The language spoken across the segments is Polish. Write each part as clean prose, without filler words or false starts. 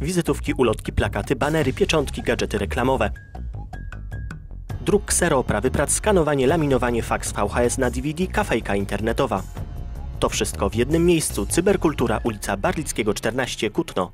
Wizytówki, ulotki, plakaty, banery, pieczątki, gadżety reklamowe. Druk, ksero, oprawy prac, skanowanie, laminowanie, faks, VHS na DVD, kafejka internetowa. To wszystko w jednym miejscu. Cyberkultura, ulica Barlickiego 14, Kutno.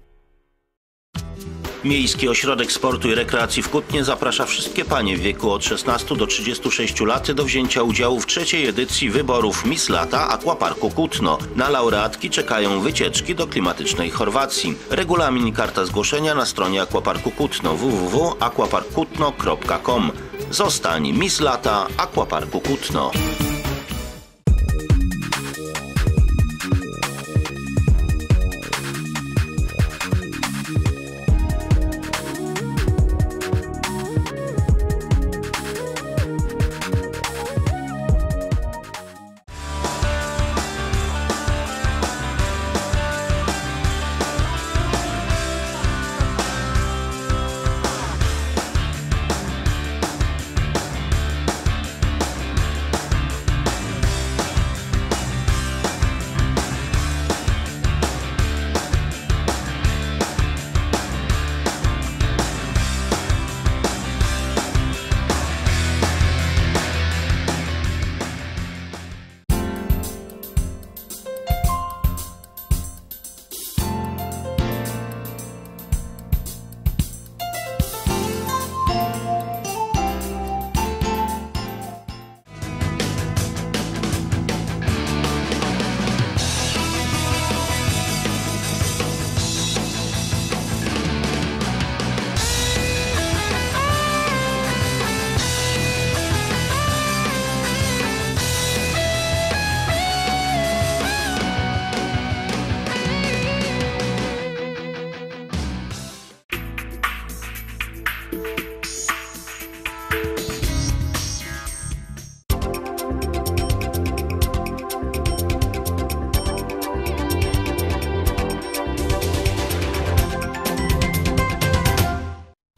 Miejski Ośrodek Sportu i Rekreacji w Kutnie zaprasza wszystkie panie w wieku od 16 do 36 lat do wzięcia udziału w trzeciej edycji wyborów Miss Lata Aquaparku Kutno. Na laureatki czekają wycieczki do klimatycznej Chorwacji. Regulamin i karta zgłoszenia na stronie Aquaparku Kutno www.aquaparkkutno.com. Zostań Miss Lata Aquaparku Kutno.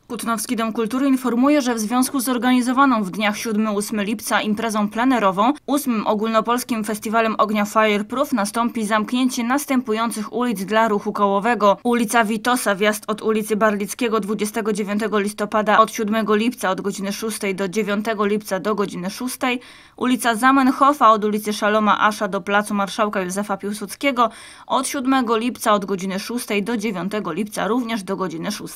Kutnowski Dom Kultury informuje, że w związku z organizowaną w dniach 7-8 lipca imprezą plenerową, 8. Ogólnopolskim Festiwalem Ognia Fireproof nastąpi zamknięcie następujących ulic dla ruchu kołowego. Ulica Witosa, wjazd od ulicy Barlickiego 29 listopada od 7 lipca od godziny 6 do 9 lipca do godziny 6. Ulica Zamenhofa od ulicy Szaloma Asza do placu Marszałka Józefa Piłsudskiego od 7 lipca od godziny 6 do 9 lipca również do godziny 6.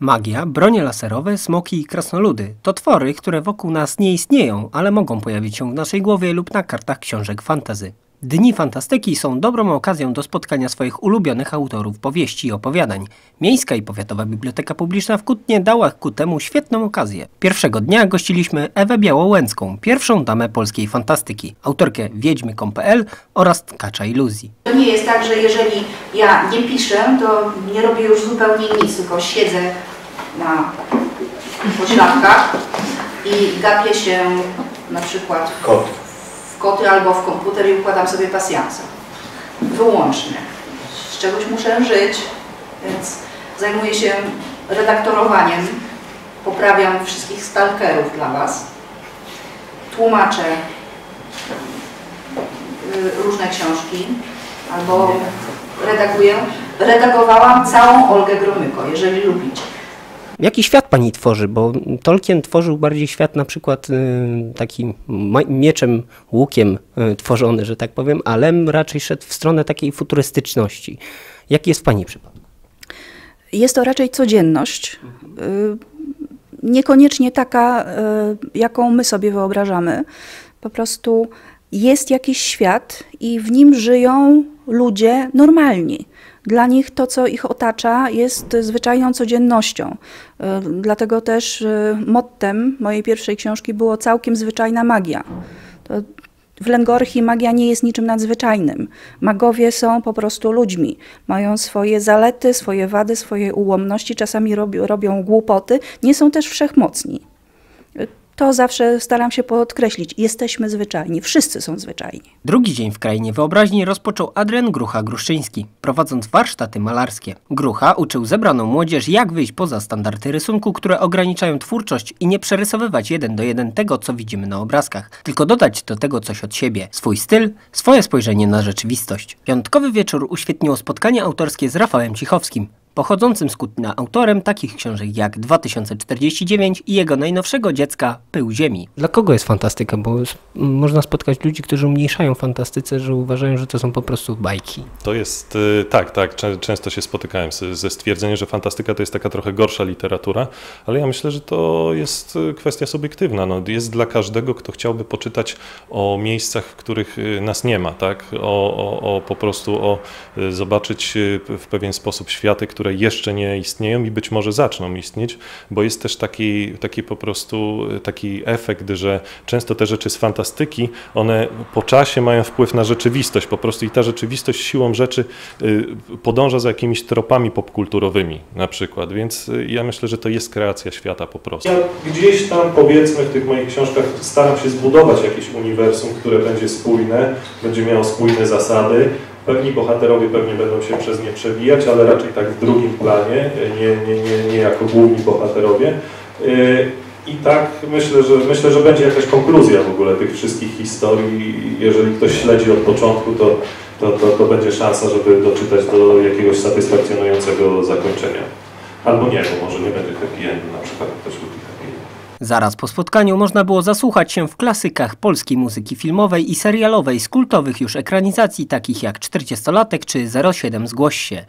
Magia, bronie laserowe, smoki i krasnoludy to twory, które wokół nas nie istnieją, ale mogą pojawić się w naszej głowie lub na kartach książek fantasy. Dni Fantastyki są dobrą okazją do spotkania swoich ulubionych autorów powieści i opowiadań. Miejska i Powiatowa Biblioteka Publiczna w Kutnie dała ku temu świetną okazję. Pierwszego dnia gościliśmy Ewę Białołęcką, pierwszą damę polskiej fantastyki, autorkę wiedźmy.pl oraz tkacza iluzji. To nie jest tak, że jeżeli ja nie piszę, to nie robię już zupełnie nic, tylko siedzę na pośladkach i gapię się na przykład koty albo w komputer i układam sobie pasjansa. Wyłącznie. Z czegoś muszę żyć, więc zajmuję się redaktorowaniem, poprawiam wszystkich stalkerów dla Was, tłumaczę różne książki albo redaguję. Redagowałam całą Olgę Gromyko, jeżeli lubicie. Jaki świat pani tworzy? Bo Tolkien tworzył bardziej świat na przykład takim mieczem, łukiem tworzony, że tak powiem, a Lem raczej szedł w stronę takiej futurystyczności. Jaki jest pani przypadek? Jest to raczej codzienność, niekoniecznie taka, jaką my sobie wyobrażamy. Po prostu jest jakiś świat i w nim żyją ludzie normalni. Dla nich to, co ich otacza, jest zwyczajną codziennością. Dlatego też mottem mojej pierwszej książki było całkiem zwyczajna magia. To W Lengorchii magia nie jest niczym nadzwyczajnym. Magowie są po prostu ludźmi. Mają swoje zalety, swoje wady, swoje ułomności, czasami robią głupoty. Nie są też wszechmocni. To zawsze staram się podkreślić. Jesteśmy zwyczajni. Wszyscy są zwyczajni. Drugi dzień w krainie wyobraźni rozpoczął Adrian Gruszyński, prowadząc warsztaty malarskie. Grucha uczył zebraną młodzież, jak wyjść poza standardy rysunku, które ograniczają twórczość i nie przerysowywać 1 do 1 tego, co widzimy na obrazkach, tylko dodać do tego coś od siebie, swój styl, swoje spojrzenie na rzeczywistość. Piątkowy wieczór uświetniło spotkanie autorskie z Rafałem Cichowskim, pochodzącym z Kutna autorem takich książek jak 2049 i jego najnowszego dziecka Pył Ziemi. Dla kogo jest fantastyka? Bo można spotkać ludzi, którzy umniejszają fantastyce, że uważają, że to są po prostu bajki. To jest, tak, często się spotykałem ze stwierdzeniem, że fantastyka to jest taka trochę gorsza literatura, ale ja myślę, że to jest kwestia subiektywna. No, jest dla każdego, kto chciałby poczytać o miejscach, w których nas nie ma, tak? Po prostu zobaczyć w pewien sposób światy, które jeszcze nie istnieją i być może zaczną istnieć, bo jest też taki efekt, że często te rzeczy z fantastyki, one po czasie mają wpływ na rzeczywistość po prostu i ta rzeczywistość siłą rzeczy podąża za jakimiś tropami popkulturowymi na przykład, więc ja myślę, że to jest kreacja świata po prostu. Ja gdzieś tam, powiedzmy, w tych moich książkach staram się zbudować jakieś uniwersum, które będzie spójne, będzie miało spójne zasady. Pewni bohaterowie pewnie będą się przez nie przebijać, ale raczej tak w drugim planie, nie jako główni bohaterowie. I tak myślę, że będzie jakaś konkluzja w ogóle tych wszystkich historii. Jeżeli ktoś śledzi od początku, to będzie szansa, żeby doczytać do jakiegoś satysfakcjonującego zakończenia. Albo nie, bo może nie będzie happy endu, na przykład ktoś lubi happy end. Zaraz po spotkaniu można było zasłuchać się w klasykach polskiej muzyki filmowej i serialowej z kultowych już ekranizacji takich jak 40-latek czy 07 Zgłoś się.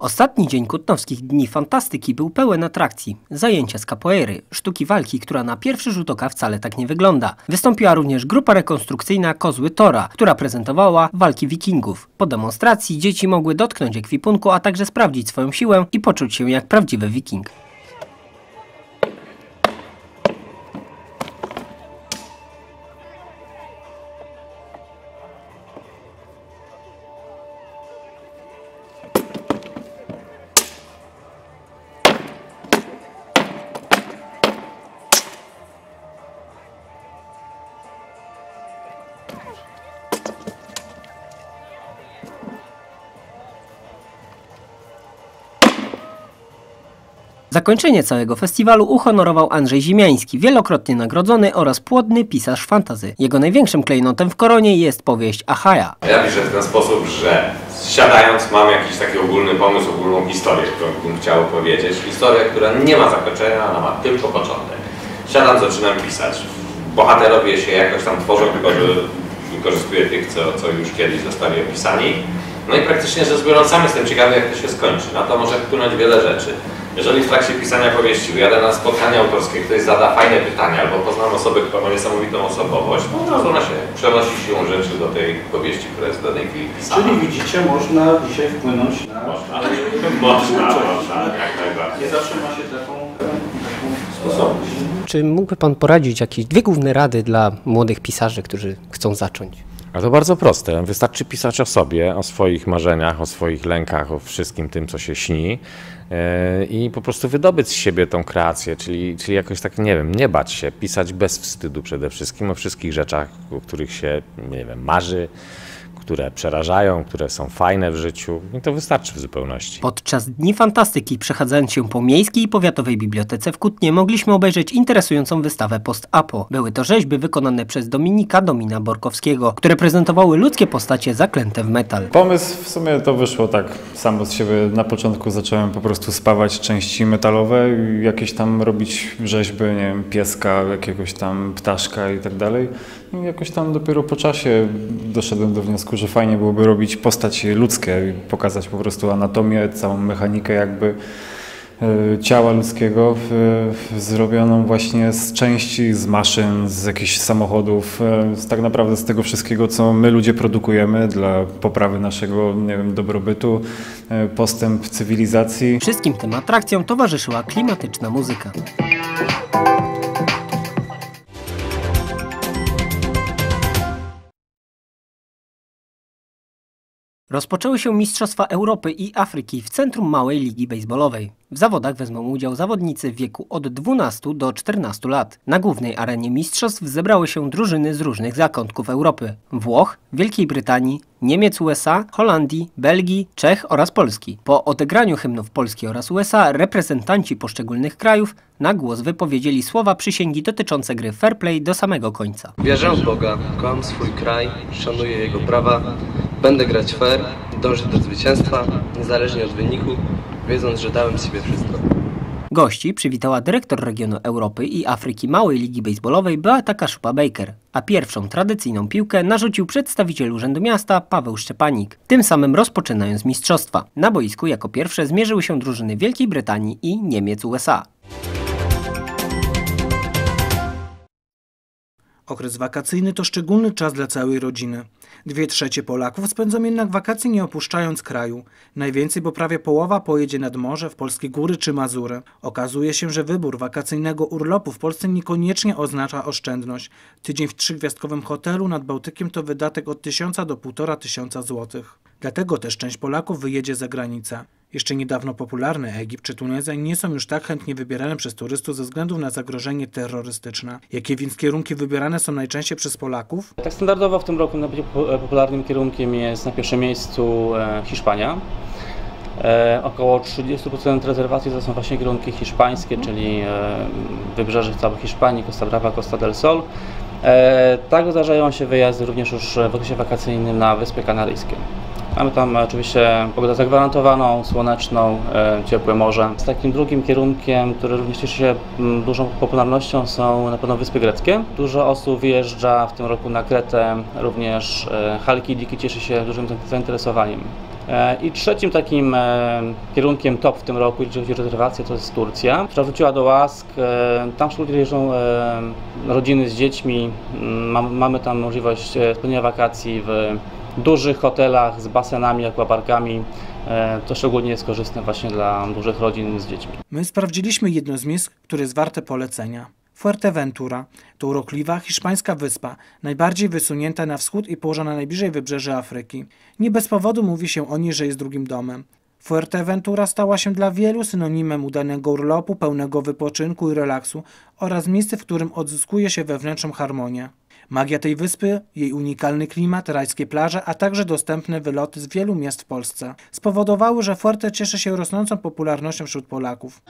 Ostatni dzień kutnowskich dni fantastyki był pełen atrakcji. Zajęcia z capoeiry, sztuki walki, która na pierwszy rzut oka wcale tak nie wygląda. Wystąpiła również grupa rekonstrukcyjna Kozły Thora, która prezentowała walki wikingów. Po demonstracji dzieci mogły dotknąć ekwipunku, a także sprawdzić swoją siłę i poczuć się jak prawdziwy wiking. Zakończenie całego festiwalu uhonorował Andrzej Zimiański, wielokrotnie nagrodzony oraz płodny pisarz fantasy. Jego największym klejnotem w koronie jest powieść Achaja. Ja piszę w ten sposób, że siadając mam jakiś taki ogólny pomysł, ogólną historię, którą bym chciał powiedzieć. Historia, która nie ma zakończenia, ona ma tylko początek. Siadam, zaczynam pisać. Bohaterowie się jakoś tam tworzą, tylko że wykorzystuję tych, co już kiedyś zostali opisani. No i praktycznie rzecz biorąc, sam jestem ciekawy, jak to się skończy. Na to może wpłynąć wiele rzeczy. Jeżeli w trakcie pisania powieści ujadę na spotkanie autorskie, ktoś zada fajne pytania albo poznam osobę, która ma niesamowitą osobowość, to od razu ona się przenosi siłą rzeczy do tej powieści, która jest w danej chwili pisana. Czyli widzicie, można dzisiaj wpłynąć na... Można, jak najbardziej. Nie zawsze ma się taką sposobność. Czy mógłby Pan poradzić jakieś 2 główne rady dla młodych pisarzy, którzy chcą zacząć? A to bardzo proste. Wystarczy pisać o sobie, o swoich marzeniach, o swoich lękach, o wszystkim tym, co się śni i po prostu wydobyć z siebie tą kreację, czyli jakoś tak, nie wiem, nie bać się, pisać bez wstydu przede wszystkim o wszystkich rzeczach, o których się, nie wiem, marzy, które przerażają, które są fajne w życiu i to wystarczy w zupełności. Podczas Dni Fantastyki, przechadzając się po Miejskiej i Powiatowej Bibliotece w Kutnie, mogliśmy obejrzeć interesującą wystawę post-apo. Były to rzeźby wykonane przez Domina Borkowskiego, które prezentowały ludzkie postacie zaklęte w metal. Pomysł w sumie to wyszło tak samo z siebie. Na początku zacząłem po prostu spawać części metalowe i jakieś tam robić rzeźby, nie wiem, pieska, jakiegoś tam ptaszka i tak dalej. I jakoś tam dopiero po czasie doszedłem do wniosku, że fajnie byłoby robić postacie ludzkie i pokazać po prostu anatomię, całą mechanikę jakby ciała ludzkiego zrobioną właśnie z części, z maszyn, z jakichś samochodów, tak naprawdę z tego wszystkiego, co my ludzie produkujemy dla poprawy naszego, nie wiem, dobrobytu, postęp cywilizacji. Wszystkim tym atrakcjom towarzyszyła klimatyczna muzyka. Rozpoczęły się Mistrzostwa Europy i Afryki w centrum małej ligi bejsbolowej. W zawodach wezmą udział zawodnicy w wieku od 12 do 14 lat. Na głównej arenie mistrzostw zebrały się drużyny z różnych zakątków Europy. Włoch, Wielkiej Brytanii, Niemiec, USA, Holandii, Belgii, Czech oraz Polski. Po odegraniu hymnów Polski oraz USA reprezentanci poszczególnych krajów na głos wypowiedzieli słowa przysięgi dotyczące gry fair play do samego końca. Wierzę w Boga, kocham swój kraj, szanuję jego prawa. Będę grać fair, dążę do zwycięstwa, niezależnie od wyniku, wiedząc, że dałem sobie wszystko. Gości przywitała dyrektor regionu Europy i Afryki Małej Ligi Bejsbolowej Beata Shupa Baker, a pierwszą tradycyjną piłkę narzucił przedstawiciel Urzędu Miasta Paweł Szczepanik, tym samym rozpoczynając mistrzostwa. Na boisku jako pierwsze zmierzyły się drużyny Wielkiej Brytanii i Niemiec USA. Okres wakacyjny to szczególny czas dla całej rodziny. 2/3 Polaków spędzą jednak wakacje nie opuszczając kraju. Najwięcej, bo prawie połowa, pojedzie nad morze, w polskie góry czy Mazury. Okazuje się, że wybór wakacyjnego urlopu w Polsce niekoniecznie oznacza oszczędność. Tydzień w 3-gwiazdkowym hotelu nad Bałtykiem to wydatek od 1000 do 1500 złotych. Dlatego też część Polaków wyjedzie za granicę. Jeszcze niedawno popularny Egipt czy Tunezja nie są już tak chętnie wybierane przez turystów ze względu na zagrożenie terrorystyczne. Jakie więc kierunki wybierane są najczęściej przez Polaków? Tak standardowo w tym roku popularnym kierunkiem jest na pierwszym miejscu Hiszpania. Około 30% rezerwacji to są właśnie kierunki hiszpańskie, czyli wybrzeże całej Hiszpanii, Costa Brava, Costa del Sol. Tak zdarzają się wyjazdy również już w okresie wakacyjnym na Wyspy Kanaryjskie. Mamy tam oczywiście pogodę zagwarantowaną, słoneczną, ciepłe morze. Z takim drugim kierunkiem, który również cieszy się dużą popularnością, są na pewno Wyspy Greckie. Dużo osób wyjeżdża w tym roku na Kretę, również Halkidiki cieszy się dużym zainteresowaniem. I trzecim takim kierunkiem top w tym roku, jeżeli chodzi o rezerwację, to jest Turcja, która wróciła do łask. Tam szczególnie jeżdżą rodziny z dziećmi. Mamy tam możliwość spędzenia wakacji w dużych hotelach z basenami, akwaparkami. To szczególnie jest korzystne właśnie dla dużych rodzin z dziećmi. My sprawdziliśmy jedno z miejsc, które jest warte polecenia. Fuerteventura to urokliwa hiszpańska wyspa, najbardziej wysunięta na wschód i położona najbliżej wybrzeży Afryki. Nie bez powodu mówi się o niej, że jest drugim domem. Fuerteventura stała się dla wielu synonimem udanego urlopu, pełnego wypoczynku i relaksu oraz miejsce, w którym odzyskuje się wewnętrzną harmonię. Magia tej wyspy, jej unikalny klimat, rajskie plaże, a także dostępne wyloty z wielu miast w Polsce spowodowały, że Fuerte cieszy się rosnącą popularnością wśród Polaków.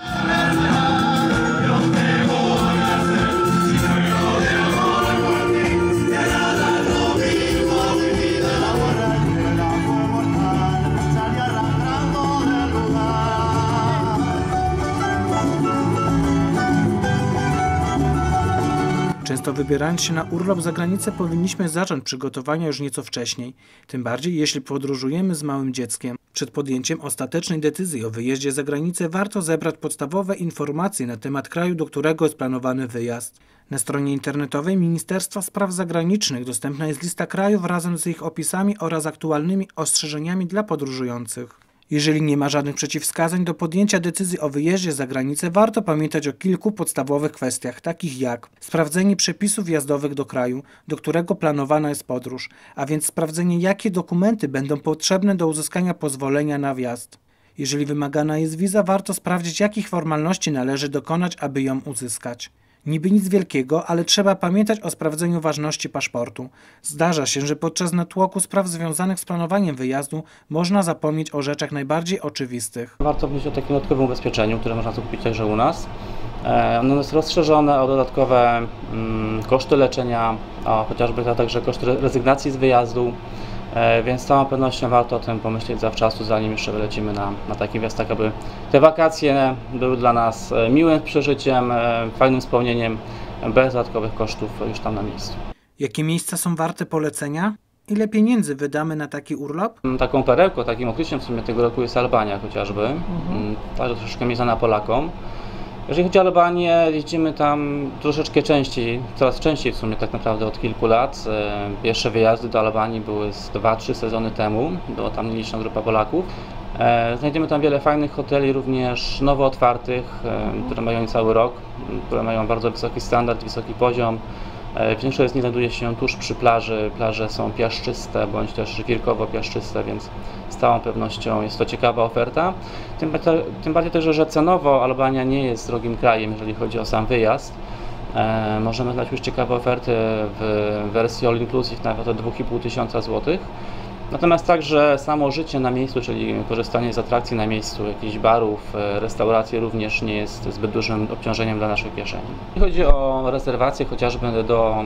Często wybierając się na urlop za granicę powinniśmy zacząć przygotowania już nieco wcześniej, tym bardziej jeśli podróżujemy z małym dzieckiem. Przed podjęciem ostatecznej decyzji o wyjeździe za granicę warto zebrać podstawowe informacje na temat kraju, do którego jest planowany wyjazd. Na stronie internetowej Ministerstwa Spraw Zagranicznych dostępna jest lista krajów razem z ich opisami oraz aktualnymi ostrzeżeniami dla podróżujących. Jeżeli nie ma żadnych przeciwwskazań do podjęcia decyzji o wyjeździe za granicę, warto pamiętać o kilku podstawowych kwestiach, takich jak sprawdzenie przepisów wjazdowych do kraju, do którego planowana jest podróż, a więc sprawdzenie, jakie dokumenty będą potrzebne do uzyskania pozwolenia na wjazd. Jeżeli wymagana jest wiza, warto sprawdzić, jakich formalności należy dokonać, aby ją uzyskać. Niby nic wielkiego, ale trzeba pamiętać o sprawdzeniu ważności paszportu. Zdarza się, że podczas natłoku spraw związanych z planowaniem wyjazdu można zapomnieć o rzeczach najbardziej oczywistych. Warto myśleć o takim dodatkowym ubezpieczeniu, które można kupić także u nas. Ono jest rozszerzone o dodatkowe koszty leczenia, a chociażby także koszty rezygnacji z wyjazdu, więc z całą pewnością warto o tym pomyśleć zawczasu, zanim jeszcze wylecimy na taki wyjazd, tak aby te wakacje były dla nas miłym przeżyciem, fajnym wspomnieniem, bez dodatkowych kosztów już tam na miejscu. Jakie miejsca są warte polecenia? Ile pieniędzy wydamy na taki urlop? Taką perełką, takim określeniem w sumie tego roku jest Albania chociażby, także troszeczkę mniej znana Polakom. Jeżeli chodzi o Albanię, jeździmy tam troszeczkę częściej, coraz częściej w sumie tak naprawdę od kilku lat. Pierwsze wyjazdy do Albanii były z 2-3 sezony temu, była tam nieliczna grupa Polaków. Znajdziemy tam wiele fajnych hoteli, również nowo otwartych, które mają cały rok, które mają bardzo wysoki standard, wysoki poziom. Większość z nich znajduje się tuż przy plaży, plaże są piaszczyste bądź też wirkowo-piaszczyste, więc z całą pewnością jest to ciekawa oferta. Tym bardziej też, że cenowo Albania nie jest drogim krajem, jeżeli chodzi o sam wyjazd. Możemy znaleźć już ciekawe oferty w wersji all inclusive nawet od 2500 zł. Natomiast także samo życie na miejscu, czyli korzystanie z atrakcji na miejscu, jakichś barów, restauracji również nie jest zbyt dużym obciążeniem dla naszej kieszeni. Jeśli chodzi o rezerwacje chociażby do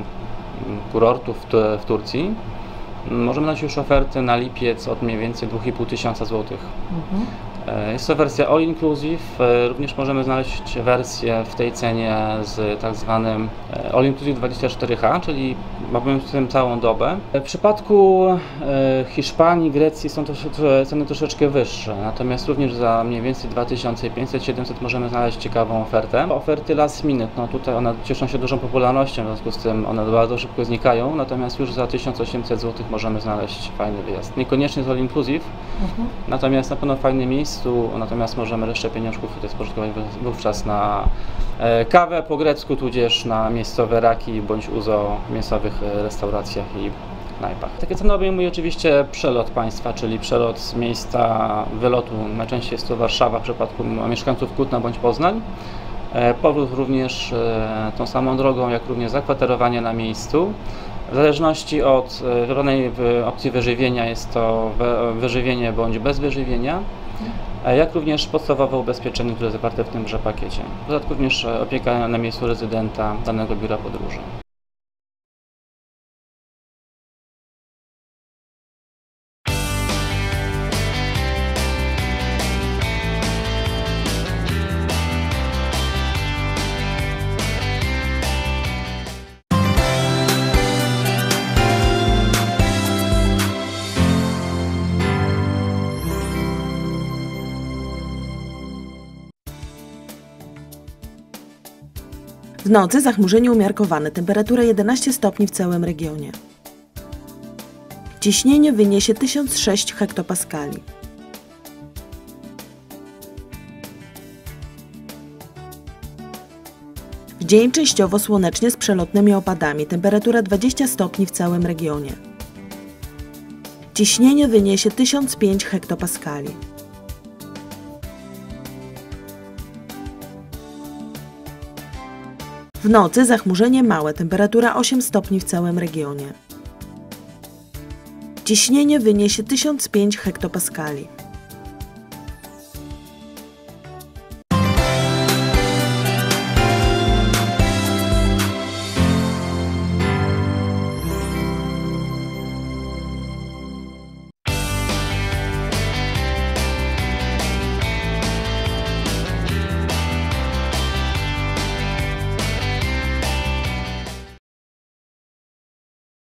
kurortów w Turcji, możemy dać już oferty na lipiec od mniej więcej 2500 zł. Jest to wersja all inclusive, również możemy znaleźć wersję w tej cenie z tak zwanym all inclusive 24H, czyli mamy w tym całą dobę. W przypadku Hiszpanii, Grecji są to ceny troszeczkę wyższe, natomiast również za mniej więcej 2500-700 możemy znaleźć ciekawą ofertę. Oferty last minute, no tutaj one cieszą się dużą popularnością, w związku z tym one bardzo szybko znikają, natomiast już za 1800 zł możemy znaleźć fajny wyjazd. Niekoniecznie z all inclusive, natomiast na pewno fajne miejsce. Natomiast możemy resztę pieniążków tutaj spożytkować wówczas na kawę po grecku, tudzież na miejscowe raki bądź uzo w miejscowych restauracjach i knajpach. Takie ceny obejmuje oczywiście przelot państwa, czyli przelot z miejsca wylotu, najczęściej jest to Warszawa w przypadku mieszkańców Kutna bądź Poznań. Powrót również tą samą drogą, jak również zakwaterowanie na miejscu. W zależności od wybranej opcji wyżywienia jest to wyżywienie bądź bez wyżywienia, jak również podstawowe ubezpieczenie, które jest zawarte w tymże pakiecie. W dodatku również opieka na miejscu rezydenta danego biura podróży. W nocy zachmurzenie umiarkowane, temperatura 11 stopni w całym regionie. Ciśnienie wyniesie 1006 hektopaskali. W dzień częściowo słonecznie z przelotnymi opadami, temperatura 20 stopni w całym regionie. Ciśnienie wyniesie 1005 hektopaskali. W nocy zachmurzenie małe, temperatura 8 stopni w całym regionie. Ciśnienie wyniesie 1005 hektopaskali.